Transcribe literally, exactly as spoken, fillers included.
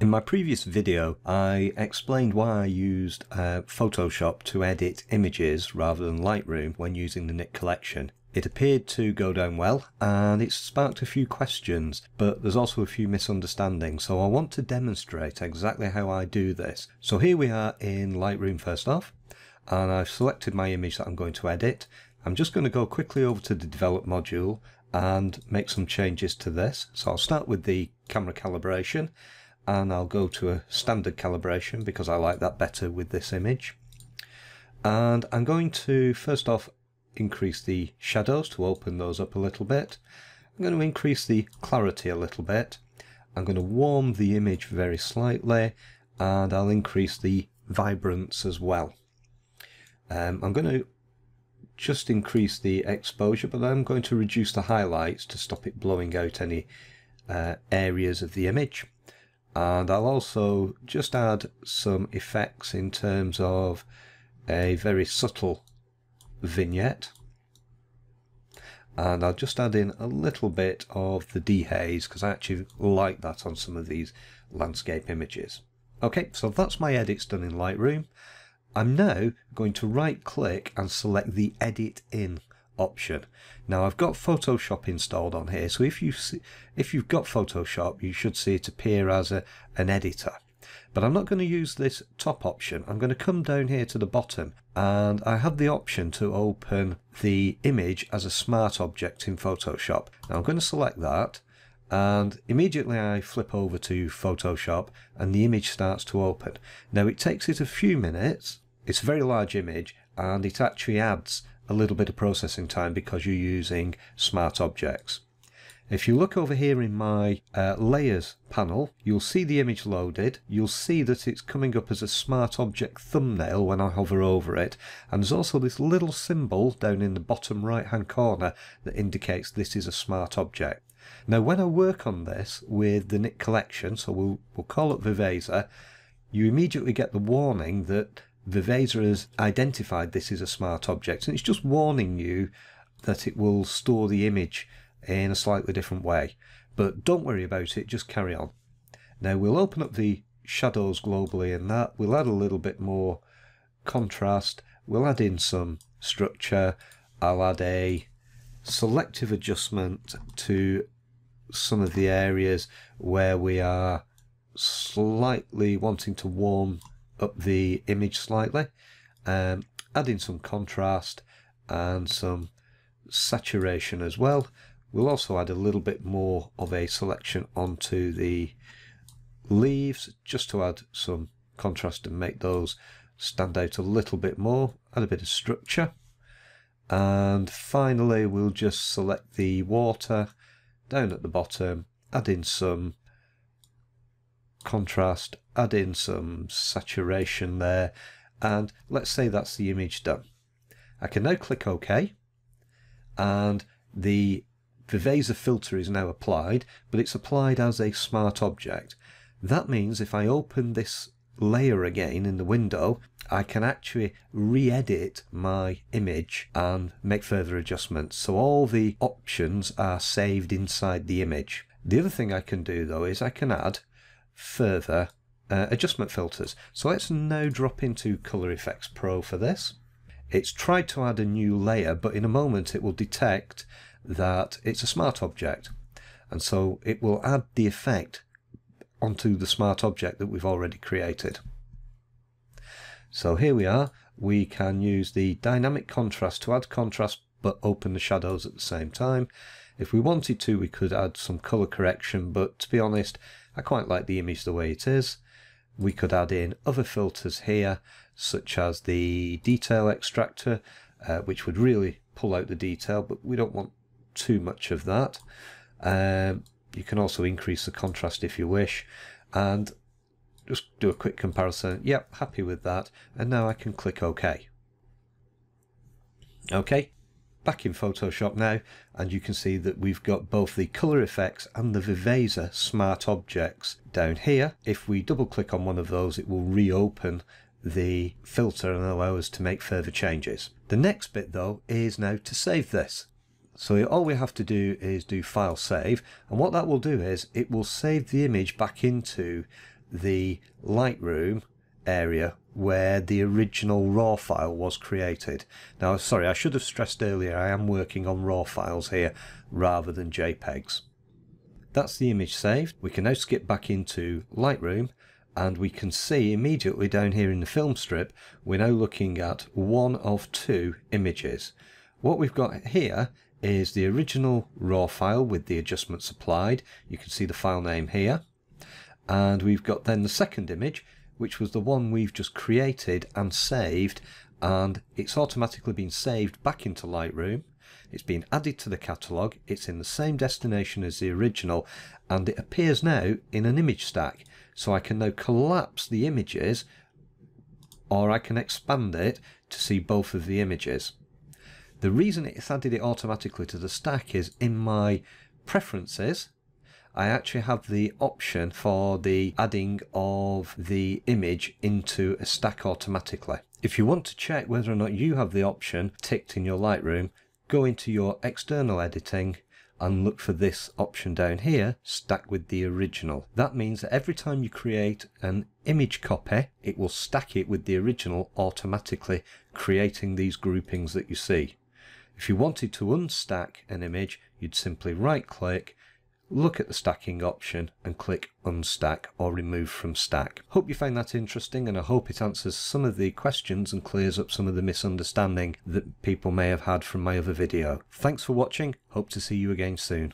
In my previous video, I explained why I used uh, Photoshop to edit images rather than Lightroom when using the Nik Collection. It appeared to go down well, and it's sparked a few questions, but there's also a few misunderstandings, so I want to demonstrate exactly how I do this. So here we are in Lightroom first off, and I've selected my image that I'm going to edit. I'm just going to go quickly over to the Develop module and make some changes to this. So I'll start with the camera calibration, and I'll go to a standard calibration because I like that better with this image. And I'm going to first off increase the shadows to open those up a little bit. I'm going to increase the clarity a little bit. I'm going to warm the image very slightly, and I'll increase the vibrance as well. Um, I'm going to just increase the exposure, but then I'm going to reduce the highlights to stop it blowing out any uh, areas of the image. And I'll also just add some effects in terms of a very subtle vignette, and I'll just add in a little bit of the dehaze because I actually like that on some of these landscape images. Okay, so that's my edits done in Lightroom. I'm now going to right click and select the edit in option. Now I've got Photoshop installed on here, so if you see, if you've got Photoshop, you should see it appear as a, an editor. But I'm not going to use this top option. I'm going to come down here to the bottom, and I have the option to open the image as a smart object in Photoshop. Now I'm going to select that, and immediately I flip over to Photoshop and the image starts to open. Now it takes it a few minutes. It's a very large image, and it actually adds a little bit of processing time because you're using smart objects. If you look over here in my uh, layers panel, you'll see the image loaded. You'll see that it's coming up as a smart object thumbnail when I hover over it. And there's also this little symbol down in the bottom right hand corner that indicates this is a smart object. Now when I work on this with the Nik Collection, so we'll, we'll call it Viveza, you immediately get the warning that Viveza has identified this is a smart object. And it's just warning you that it will store the image in a slightly different way, but don't worry about it, just carry on. Now we'll open up the shadows globally and that, we'll add a little bit more contrast, we'll add in some structure, I'll add a selective adjustment to some of the areas where we are slightly wanting to warm up the image slightly, um, add in some contrast and some saturation as well. We'll also add a little bit more of a selection onto the leaves just to add some contrast and make those stand out a little bit more. Add a bit of structure. And finally, we'll just select the water down at the bottom, add in some contrast, add in some saturation there. And let's say that's the image done. I can now click OK. And the Viveza filter is now applied, but it's applied as a smart object. That means if I open this layer again in the window, I can actually re-edit my image and make further adjustments. So all the options are saved inside the image. The other thing I can do though is I can add further uh, adjustment filters. So let's now drop into Color Efex Pro for this. It's tried to add a new layer, but in a moment it will detect that it's a smart object, and so it will add the effect onto the smart object that we've already created. So here we are, we can use the dynamic contrast to add contrast but open the shadows at the same time. If we wanted to, we could add some color correction, but to be honest, I quite like the image the way it is. We could add in other filters here, such as the detail extractor, uh, which would really pull out the detail, but we don't want too much of that. Um, you can also increase the contrast if you wish, and just do a quick comparison. Yep, happy with that, and now I can click OK. Okay, back in Photoshop now, and you can see that we've got both the Color Efex and the Viveza smart objects down here. If we double click on one of those, it will reopen the filter and allow us to make further changes. The next bit though is now to save this. So all we have to do is do file save, and what that will do is it will save the image back into the Lightroom area where the original raw file was created. Now, sorry, I should have stressed earlier, I am working on raw files here rather than JPEGs. That's the image saved. We can now skip back into Lightroom, and we can see immediately down here in the film strip, we're now looking at one of two images. What we've got here is the original raw file with the adjustments applied. You can see the file name here. And we've got then the second image, which was the one we've just created and saved, and it's automatically been saved back into Lightroom. It's been added to the catalogue, it's in the same destination as the original, and it appears now in an image stack. So I can now collapse the images, or I can expand it to see both of the images. The reason it's added it automatically to the stack is in my preferences, I actually have the option for the adding of the image into a stack automatically. If you want to check whether or not you have the option ticked in your Lightroom, go into your external editing and look for this option down here, stack with the original. That means that every time you create an image copy, it will stack it with the original automatically, creating these groupings that you see. If you wanted to unstack an image, you'd simply right click, look at the stacking option and click unstack or remove from stack. Hope you found that interesting, and I hope it answers some of the questions and clears up some of the misunderstanding that people may have had from my other video. Thanks for watching, hope to see you again soon.